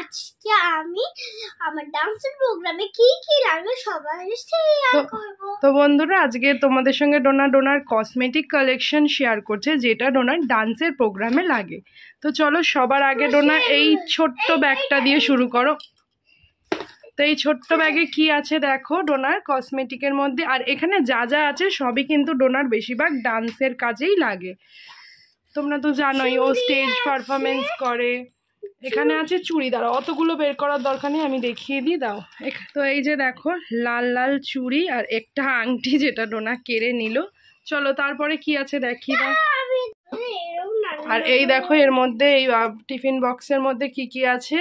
আজকে আমি আমার ডান্সের প্রোগ্রামে কি কি লাগবে সবাই শেয়ার করব। তো বন্ধুরা, আজকে তোমাদের সঙ্গে ডোনার কসমেটিক কালেকশন শেয়ার করছে, যেটা ডোনার ডান্সের প্রোগ্রামে লাগে। তো চলো, সবার আগে ডোনা এই ছোট্ট ব্যাগটা দিয়ে শুরু করো। তো এই ছোট্ট ব্যাগে কি আছে দেখো, ডোনার কসমেটিকের মধ্যে। আর এখানে যা যা আছে সবই কিন্তু ডোনার বেশিরভাগ ডান্সের কাজেই লাগে। তোমরা তো জানোই ও স্টেজ পারফরমেন্স করে। এখানে আছে চুড়িদার, অতগুলো বের করার দরকার নেই, আমি দেখিয়ে দিই, দাও। তো এই যে দেখো লাল লাল চুড়ি আর একটা আংটি যেটা ডোনা কেড়ে নিল। চলো তারপরে কি আছে দেখি দাও। আর এই দেখো এর মধ্যে, এই টিফিন বক্সের মধ্যে কি কি আছে।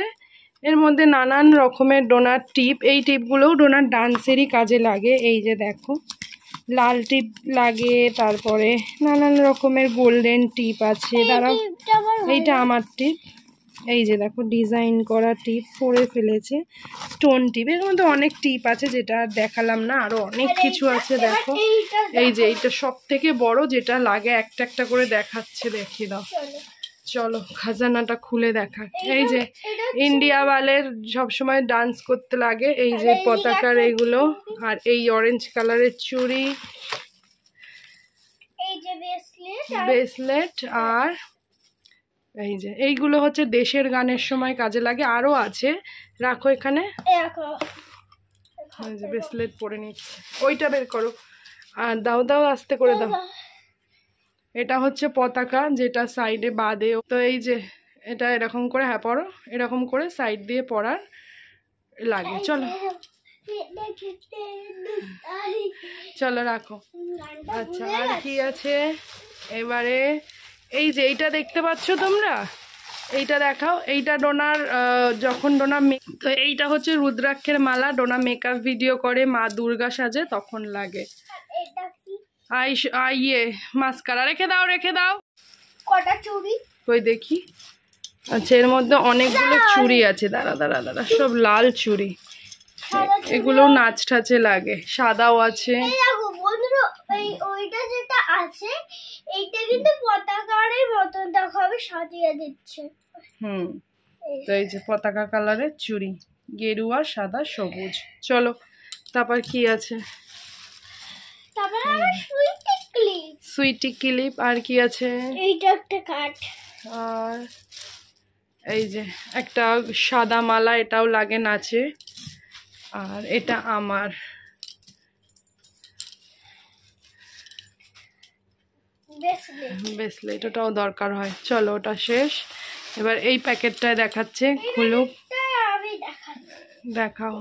এর মধ্যে নানান রকমের ডোনার টিপ, এই টিপগুলোও ডোনার ডান্সেরই কাজে লাগে। এই যে দেখো লাল টিপ লাগে, তারপরে নানান রকমের গোল্ডেন টিপ আছে। দাঁড়াও, এইটা আমার টিপ। এই যে দেখো ডিজাইন করা টিপ পরে ফেলেছে, স্টোন টিপ। এর মধ্যে অনেক টিপ আছে যেটা দেখালাম না, আরও অনেক কিছু আছে। দেখো এই যে এইটা সব থেকে বড় যেটা লাগে, একটা একটা করে দেখাচ্ছে, দেখি দাও। চলো খাজানাটা খুলে দেখা। এই যে ইন্ডিয়া ওয়ালের সবসময় ডান্স করতে লাগে, এই যে পতাকার এগুলো। আর এই অরেঞ্জ কালারের চুড়ি, এই যে ব্রেসলেট, আর এই যে এইগুলো হচ্ছে দেশের গানের সময় কাজে লাগে। আরও আছে, রাখো এখানে, ব্রেসলেট পরে নিচ্ছে, ওইটা বের করো। আর দাও দাও, আস্তে করে দাও। এটা হচ্ছে পতাকা যেটা সাইডে বাঁধে। তো এই যে এটা এরকম করে, হ্যাঁ পরো, এরকম করে সাইড দিয়ে পরার লাগে। চলো চলো রাখো। আচ্ছা আর কি আছে এবারে, এই যে এইটা দেখতে পাচ্ছ তোমরা, এইটা দেখাও। এইটা ডোনার যখন তো এইটা হচ্ছে রুদ্রাক্ষের মালা, ডোনা মেকআপ ভিডিও করে, মা দুর্গা সাজে তখন লাগে। আইয়ে মাস্কারা রেখে দাও, রেখে দাও। কটা চুড়ি কই দেখি। আচ্ছা এর মধ্যে অনেকগুলো চুড়ি আছে, দাঁড়া দাঁড়া দাঁড়া, সব লাল চুড়ি, এগুলো নাচ ঠাচে লাগে। সাদাও আছে, ওইটা যেটা আছে এইটা কিন্তু পতাকার মতন দেখাবে, সাজিয়ে দিচ্ছে। তো এই যে পতাকা কালারের চুড়ি, গেরুয়া, সাদা, সবুজ। চলো তারপর কি আছে, সুইটি ক্লিপ, আর কি আছে, এইটা একটা কাট। আর এই যে একটা সাদা মালা, এটাও লাগে নাচে। আর এটা আমার, ব্রেসলেট, ওটাও দরকার হয়। চলো ওটা শেষ, এবার এই প্যাকেটটায় দেখাচ্ছে, খুলো দেখাও।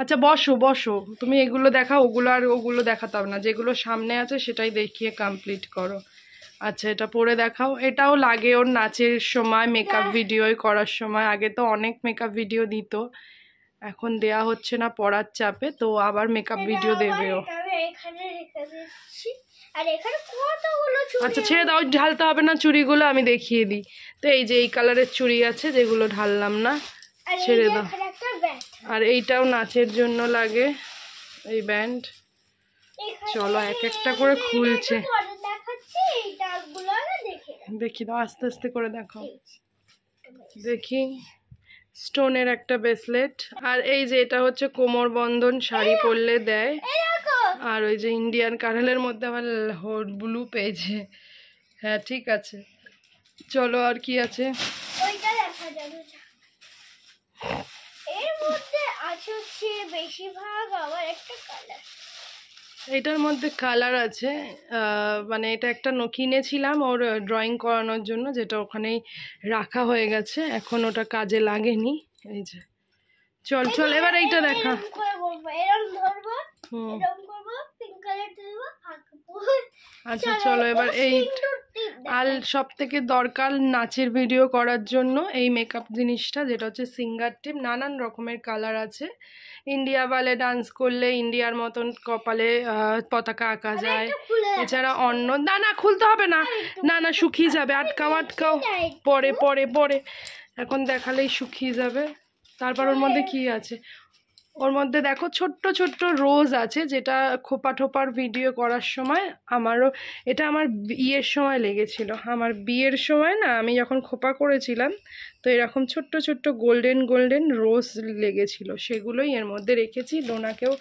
আচ্ছা বসো বসো, তুমি এগুলো দেখাও, ওগুলো আর ওগুলো দেখাতাম না, যেগুলো সামনে আছে সেটাই দেখিয়ে কমপ্লিট করো। আচ্ছা এটা পরে দেখাও, এটাও লাগে ওর নাচের সময়, মেকআপ ভিডিও করার সময়। আগে তো অনেক মেকআপ ভিডিও দিত, এখন দেয়া হচ্ছে না পড়ার চাপে, তো আবার মেকআপ ভিডিও দেবেও। আচ্ছা ছেড়ে দাও, ঢালতে হবে না চুড়িগুলো, আমি দেখিয়ে দিই। তো এই যে এই কালারের চুড়ি আছে যেগুলো ঢাললাম না, ছেড়ে দাও। আর এইটাও নাচের জন্য লাগে, এই ব্যান্ড। চলো এক একটা করে খুলছে, দেখি দাও, আস্তে আস্তে করে দেখো দেখি। স্টোনের একটা ব্রেসলেট, আর এই যে এটা হচ্ছে কোমর বন্ধন, শাড়ি পরলে দেয়। আর ওই যে ইন্ডিয়ান কারেলের মধ্যে আবার হট ব্লু পেয়েছে। হ্যাঁ ঠিক আছে, চলো আর কি আছে, এটার মধ্যে কালার আছে। মানে এটা একটা কিনেছিলাম ওর ড্রয়িং করানোর জন্য, যেটা ওখানেই রাখা হয়ে গেছে, এখন ওটা কাজে লাগেনি। এই যে চল চল এবার এইটা দেখা। আচ্ছা চলো এবার এই, আর সব থেকে দরকার নাচের ভিডিও করার জন্য এই মেকআপ জিনিসটা, যেটা হচ্ছে সিঙ্গার টিপ। নানান রকমের কালার আছে, ইন্ডিয়া ওয়ালে ডান্স করলে ইন্ডিয়ার মতন কপালে পতাকা আঁকা যায়। এছাড়া অন্য, না না খুলতে হবে না, না না শুকিয়ে যাবে, আটকাও আটকাও, পরে পরে পরে, এখন দেখালেই শুকিয়ে যাবে। তারপর ওর মধ্যে কি আছে, ওর মধ্যে দেখো ছোট্ট ছোট্ট রোজ আছে, যেটা খোপা ঠোপার ভিডিও করার সময় আমারও, এটা আমার বিয়ের সময় লেগেছিল। আমার বিয়ের সময় না, আমি যখন খোপা করেছিলাম তো এরকম ছোট্ট ছোট্ট গোল্ডেন গোল্ডেন রোজ লেগেছিল, সেগুলোই এর মধ্যে রেখেছি। ডোনাকেও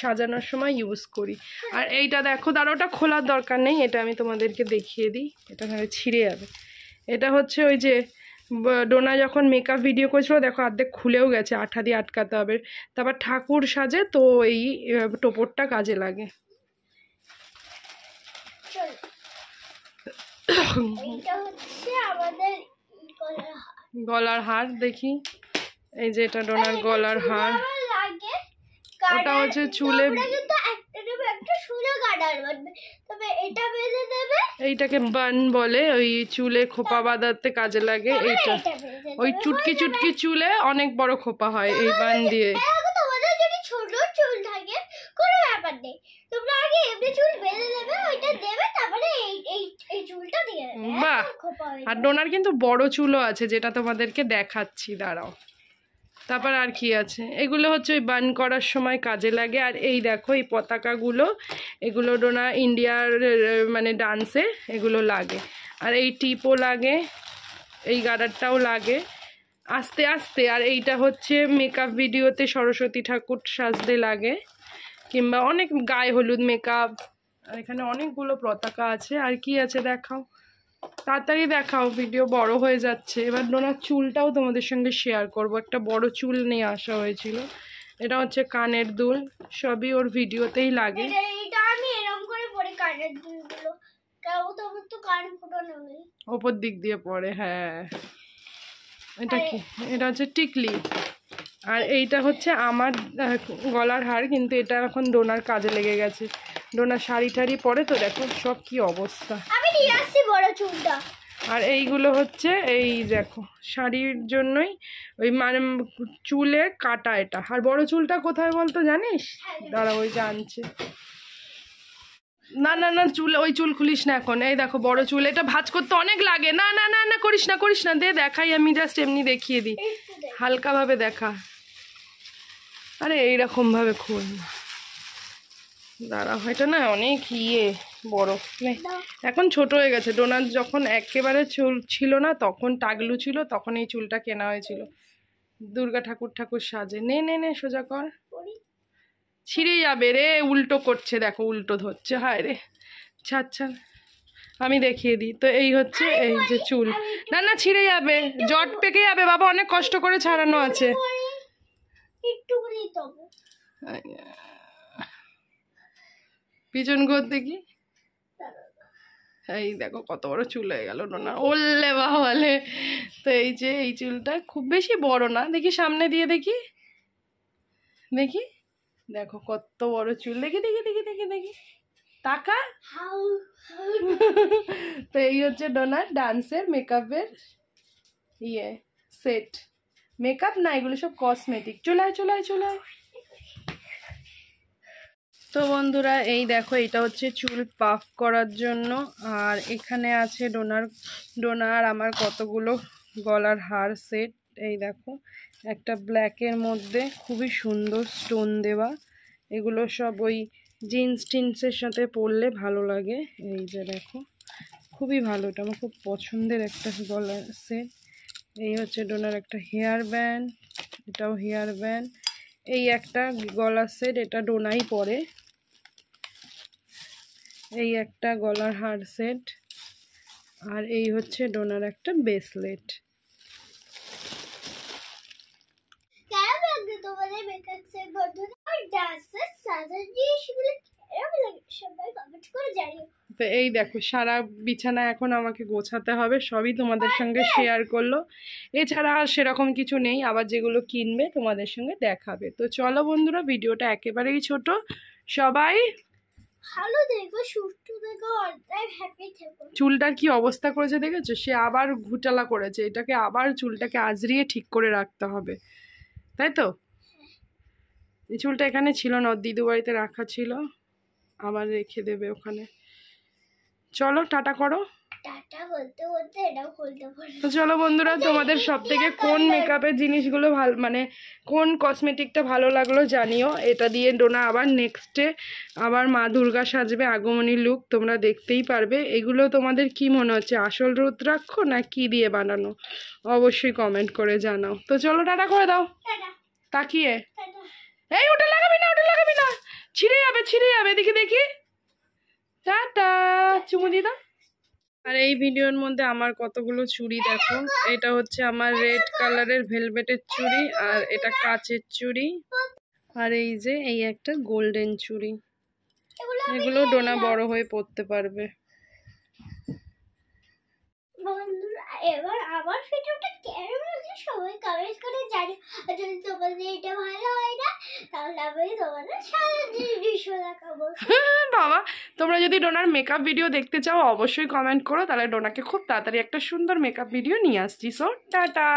সাজানোর সময় ইউজ করি। আর এইটা দেখো, দাঁড়াও, ওটা খোলার দরকার নেই, এটা আমি তোমাদেরকে দেখিয়ে দিই, এটা তাহলে ছিঁড়ে যাবে। এটা হচ্ছে ওই যে ডোনা যখন মেকআপ ভিডিও করেছিল, দেখো অর্ধেক খুলেও গেছে, আঠা দিয়ে আটকাতে হবে। তারপর ঠাকুর সাজে তো এই টোপরটা কাজে লাগে। গলার হার দেখি, এই যে এটা ডোনার গলার হার, ওটা হচ্ছে চুলে, এইটাকে বান বলে, ওই চুলে খোপা বাঁধাতে কাজে লাগে। এইটা ওই চুটকি চুটকি চুলে অনেক বড় খোপা হয় এই বান দিয়ে। তোমাদের যদি ছোট চুল থাকে কোনো ব্যাপার নেই, তোমরা আগে এমনি চুল বেঁধে দেবে, ওইটা দেবে, তারপরে এই চুলটা দিয়ে দেবে, খোপা হয়। আর ডোনার কিন্তু বড় চুলও আছে, যেটা তোমাদেরকে দেখাচ্ছি, দাঁড়াও। তারপর আর কি আছে, এগুলো হচ্ছে ওই বান করার সময় কাজে লাগে। আর এই দেখো এই পতাকাগুলো, এগুলো ডোনা ইন্ডিয়ার মানে ডান্সে এগুলো লাগে। আর এই টিপও লাগে, এই গাডারটাও লাগে আস্তে আস্তে। আর এইটা হচ্ছে মেকআপ ভিডিওতে সরস্বতী ঠাকুর সাজতে লাগে, কিংবা অনেক গায়ে হলুদ মেকআপ। আর এখানে অনেকগুলো পতাকা আছে। আর কি আছে দেখাও, তাড়াতাড়ি দেখাও, ভিডিও বড় হয়ে যাচ্ছে। এবার ডোনার চুলটাও তোমাদের সঙ্গে শেয়ার করব, একটা বড় চুল নিয়ে আসা হয়েছিল। এটা হচ্ছে কানের দুল, সবই ওর ভিডিওতেই লাগে। এটা আমি এরকম করে পরে কানের দুলগুলো, কারণ তো আমার তো কান ফুটো নেই, ওপর দিক দিয়ে পড়ে। হ্যাঁ, এটা কি, এটা হচ্ছে টিকলি। আর এইটা হচ্ছে আমার গলার হার, কিন্তু এটা এখন ডোনার কাজে লেগে গেছে। ডোনা শাড়ি টাড়ি পরে তো দেখো সব কি অবস্থা। আর এইগুলো হচ্ছে, এই দেখো শাড়ির জন্যই ওই মানে চুলের কাটা এটা। আর বড় চুলটা কোথায় বলতো জানিস, দাঁড়া ওই জানছে, না না না চুল, ওই চুল খুলিস না এখন। এই দেখো বড় চুল, এটা ভাঁজ করতে অনেক লাগে। না না না না করিস না করিস না, দে দেখাই, আমি জাস্ট এমনি দেখিয়ে দিই, হালকাভাবে দেখা। আরে এইরকমভাবে খুল না, দাঁড়া, এটা না অনেক ইয়ে বড়, এখন ছোট হয়ে গেছে। ডোনার যখন একেবারে চুল ছিল না, তখন টাগলু ছিল, তখন এই চুলটা কেনা হয়েছিল। দুর্গা ঠাকুর ঠাকুর সাজে, নে নে নে সোজা কর, ছিঁড়ে যাবে রে, উল্টো করছে দেখো, উল্টো ধরছে, হায় রে, ছাড় ছাড়, আমি দেখিয়ে দিই। তো এই হচ্ছে এই যে চুল, না না ছিঁড়ে যাবে, জট পেকে যাবে বাবা, অনেক কষ্ট করে ছাড়ানো আছে। পিছন ঘর দেখি, এই দেখো কত বড় চুল হয়ে গেল ডোনা, ওল্লে বাবালে। তো এই যে এই চুলটা খুব বেশি বড় না, দেখি সামনে দিয়ে দেখি দেখি, দেখো কত বড় চুল, দেখি দেখি দেখি দেখি দেখি, টাকা। তো এই হচ্ছে ডোনার ডান্সের মেকআপের ইয়ে সেট, মেকআপ না এগুলো সব কসমেটিক। চুলায় চুলায় চুলায়। তো বন্ধুরা এই দেখো, এটা হচ্ছে চুল পাফ করার জন্য। আর এখানে আছে ডোনার আমার কতগুলো গলার হার সেট। এই দেখো একটা ব্ল্যাকের মধ্যে খুবই সুন্দর স্টোন দেওয়া, এগুলো সব ওই জিন্স টিন্সের সাথে পরলে ভালো লাগে। এই যে দেখো খুবই ভালো, এটা আমার খুব পছন্দের একটা গলার সেট। এই হচ্ছে ডোনার একটা হেয়ার ব্যান্ড, এটাও হেয়ার ব্যান্ড। এই একটা গলার সেট, এটা ডোনাই পরে। এই একটা গলার হার সেট। আর এই হচ্ছে ডোনার একটা ব্রেসলেট। তো এই দেখো সারা বিছানা এখন আমাকে গোছাতে হবে, সবই তোমাদের সঙ্গে শেয়ার করলো। এছাড়া আর সেরকম কিছু নেই, আবার যেগুলো কিনবে তোমাদের সঙ্গে দেখাবে। তো চলো বন্ধুরা, ভিডিওটা একেবারেই ছোট, সবাই ভালো দেখো, সুস্থ দেখো, হ্যাপি থেকো। চুলটার কি অবস্থা করেছে দেখেছো, সে আবার ঘুটালা করেছে, এটাকে আবার চুলটাকে আজরিয়ে ঠিক করে রাখতে হবে, তাই তো। এই চুলটা এখানে ছিল না, দিদু বাড়িতে রাখা ছিল, আবার রেখে দেবে ওখানে। চলো টাটা করো। তো চলো বন্ধুরা, তোমাদের সব থেকে কোন মেকআপের জিনিসগুলো ভালো, মানে কোন কসমেটিকটা ভালো লাগলো জানিও। এটা দিয়ে ডোনা আবার নেক্সটে আবার মা দুর্গা সাজবে, আগমনী লুক, তোমরা দেখতেই পারবে। এগুলো তোমাদের কি মনে হচ্ছে, আসল রুদ্রাক্ষ না কি দিয়ে বানানো, অবশ্যই কমেন্ট করে জানাও। তো চলো টাটা করে দাও তাকিয়ে। এই ওটা লাগাবি না, ওটা লাগাবি না, ছিঁড়ে যাবে ছিঁড়ে যাবে, দেখি দেখি। টাটা, চুমু দি দাও। আর এই ভিডিওর মধ্যে আমার কতগুলো চুড়ি দেখো, এটা হচ্ছে আমার রেড কালারের ভেলভেটের চুড়ি, আর এটা কাচের চুড়ি, আর এই যে এই একটা গোল্ডেন চুড়ি। এগুলো ডোনা বড় হয়ে পরতে পারবে। বন্ধুরা এবার আমার ভিডিওটা কেমন হয়েছে সবাই কমেন্ট করে জানি, আর যদি তোমাদের এটা ভালো হয় না তাহলে আমি তোমাদের সাথে ভিডিও দেখাবো। বাবা, তোমরা যদি ডোনার মেকআপ ভিডিও দেখতে চাও অবশ্যই কমেন্ট করো, তাহলে ডোনাকে খুব তাড়াতাড়ি একটা সুন্দর মেকআপ ভিডিও নিয়ে আসছি। So tata.